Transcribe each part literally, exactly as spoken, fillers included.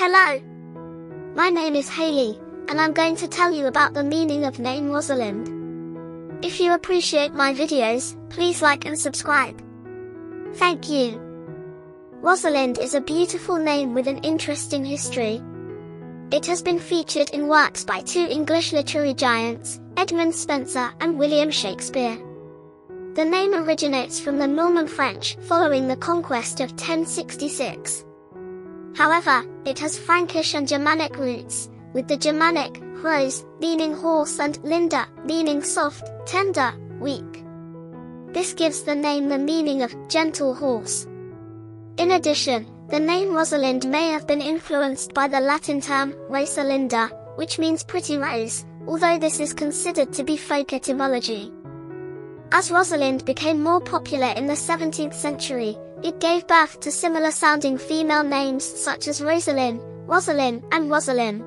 Hello. My name is Haley, and I'm going to tell you about the meaning of name Rosalind. If you appreciate my videos, please like and subscribe. Thank you. Rosalind is a beautiful name with an interesting history. It has been featured in works by two English literary giants, Edmund Spenser and William Shakespeare. The name originates from the Norman French following the conquest of ten sixty-six. However, it has Frankish and Germanic roots, with the Germanic, rose, meaning horse, and linda, meaning soft, tender, weak. This gives the name the meaning of gentle horse. In addition, the name Rosalind may have been influenced by the Latin term Rosalinda, which means pretty rose, although this is considered to be folk etymology. As Rosalind became more popular in the seventeenth century, it gave birth to similar-sounding female names such as Rosalind, Rosalyn, and Rosalind.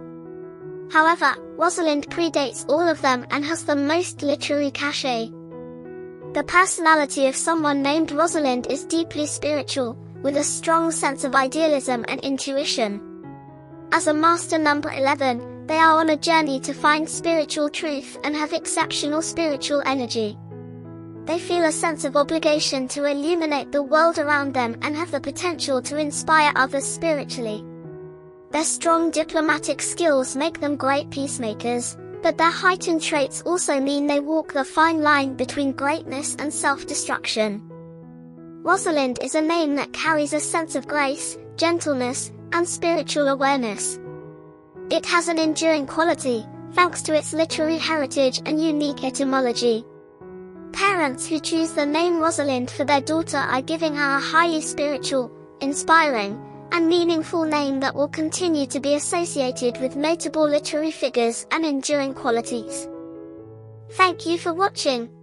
However, Rosalind predates all of them and has the most literary cachet. The personality of someone named Rosalind is deeply spiritual, with a strong sense of idealism and intuition. As a master number eleven, they are on a journey to find spiritual truth and have exceptional spiritual energy. They feel a sense of obligation to illuminate the world around them and have the potential to inspire others spiritually. Their strong diplomatic skills make them great peacemakers, but their heightened traits also mean they walk the fine line between greatness and self-destruction. Rosalind is a name that carries a sense of grace, gentleness, and spiritual awareness. It has an enduring quality, thanks to its literary heritage and unique etymology. Parents who choose the name Rosalind for their daughter are giving her a highly spiritual, inspiring, and meaningful name that will continue to be associated with notable literary figures and enduring qualities. Thank you for watching.